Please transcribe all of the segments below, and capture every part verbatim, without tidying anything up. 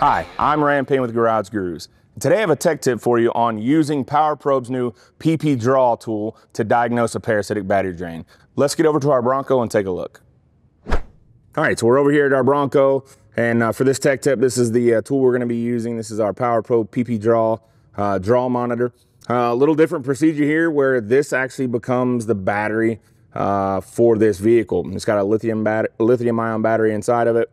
Hi, I'm Ram Payne with Garage Gurus. Today I have a tech tip for you on using Power Probe's new P P Draw tool to diagnose a parasitic battery drain. Let's get over to our Bronco and take a look. All right, so we're over here at our Bronco, and uh, for this tech tip, this is the uh, tool we're gonna be using. This is our Power Probe P P Draw uh, draw monitor. A uh, little different procedure here where this actually becomes the battery uh, for this vehicle. It's got a lithium, bat lithium ion battery inside of it,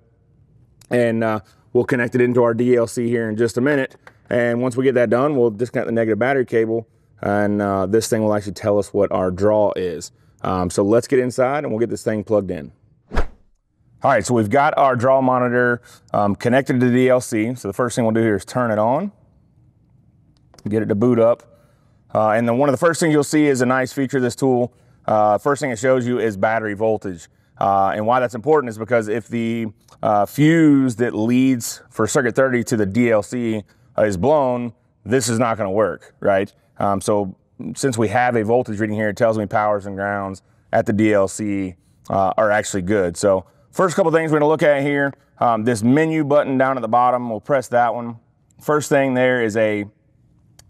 and uh, we'll connect it into our D L C here in just a minute. And once we get that done, we'll disconnect the negative battery cable, and uh, this thing will actually tell us what our draw is. Um, so let's get inside and we'll get this thing plugged in. All right, so we've got our draw monitor um, connected to the D L C. So the first thing we'll do here is turn it on, get it to boot up. Uh, and then one of the first things you'll see is a nice feature of this tool. Uh, first thing it shows you is battery voltage. Uh, and why that's important is because if the uh, fuse that leads for circuit thirty to the D L C uh, is blown, this is not going to work, right? Um, so since we have a voltage reading here, it tells me powers and grounds at the D L C uh, are actually good. So first couple things we're going to look at here, um, this menu button down at the bottom, we'll press that one. First thing there is a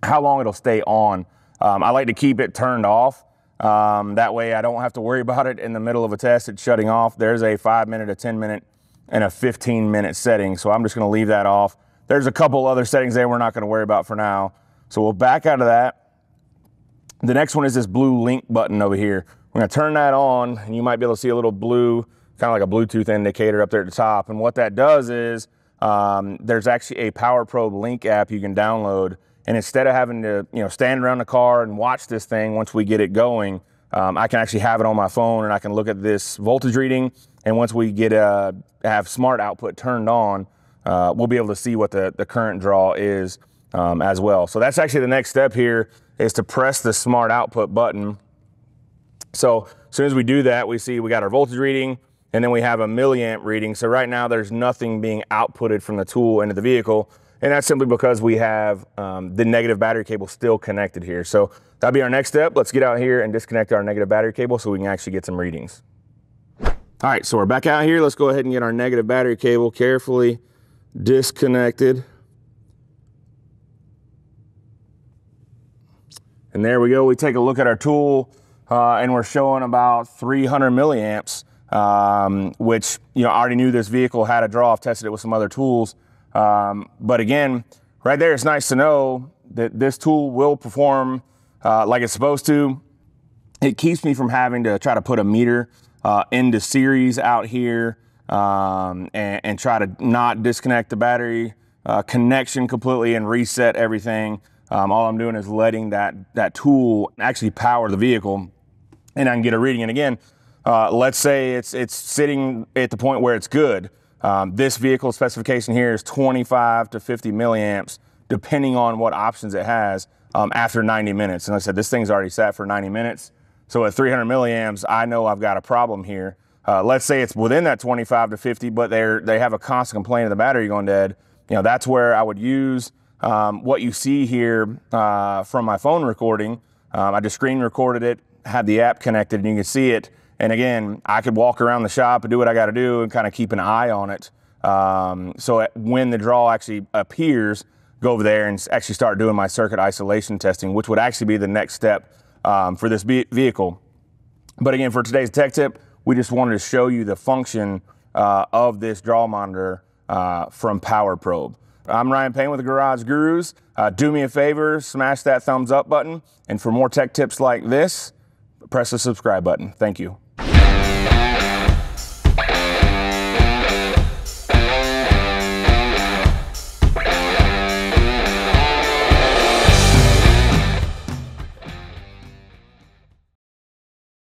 how long it'll stay on. Um, I like to keep it turned off. Um, that way I don't have to worry about it in the middle of a test, it's shutting off. There's a five minute, a ten minute, and a fifteen minute setting. So I'm just gonna leave that off. There's a couple other settings there we're not gonna worry about for now. So we'll back out of that. The next one is this blue link button over here. We're gonna turn that on, and you might be able to see a little blue, kind of like a Bluetooth indicator up there at the top. And what that does is, um, there's actually a Power Probe link app you can download. And instead of having to, you know, stand around the car and watch this thing once we get it going, um, I can actually have it on my phone and I can look at this voltage reading. And once we get uh, have smart output turned on, uh, we'll be able to see what the, the current draw is um, as well. So that's actually the next step here, is to press the smart output button. So as soon as we do that, we see we got our voltage reading, and then we have a milliamp reading. So right now there's nothing being outputted from the tool into the vehicle. And that's simply because we have um, the negative battery cable still connected here. So that'll be our next step. Let's get out here and disconnect our negative battery cable so we can actually get some readings. All right, so we're back out here. Let's go ahead and get our negative battery cable carefully disconnected. And there we go. We take a look at our tool uh, and we're showing about three hundred milliamps, um, which, you know, I already knew this vehicle had a draw. I've tested it with some other tools. Um, but again, right there, it's nice to know that this tool will perform uh, like it's supposed to. It keeps me from having to try to put a meter uh, into series out here um, and, and try to not disconnect the battery uh, connection completely and reset everything. Um, all I'm doing is letting that, that tool actually power the vehicle, and I can get a reading. And again, uh, let's say it's, it's sitting at the point where it's good. Um, this vehicle specification here is twenty-five to fifty milliamps, depending on what options it has um, after ninety minutes. And like I said, this thing's already sat for ninety minutes. So at three hundred milliamps, I know I've got a problem here. Uh, let's say it's within that twenty-five to fifty, but they're, they have a constant complaint of the battery going dead. You know, that's where I would use um, what you see here uh, from my phone recording. Um, I just screen recorded it, had the app connected, and you can see it. And again, I could walk around the shop and do what I got to do and kind of keep an eye on it. Um, so when the draw actually appears, go over there and actually start doing my circuit isolation testing, which would actually be the next step um, for this vehicle. But again, for today's tech tip, we just wanted to show you the function uh, of this draw monitor uh, from Power Probe. I'm Ryan Payne with the Garage Gurus. Uh, do me a favor, smash that thumbs up button. And for more tech tips like this, press the subscribe button. Thank you.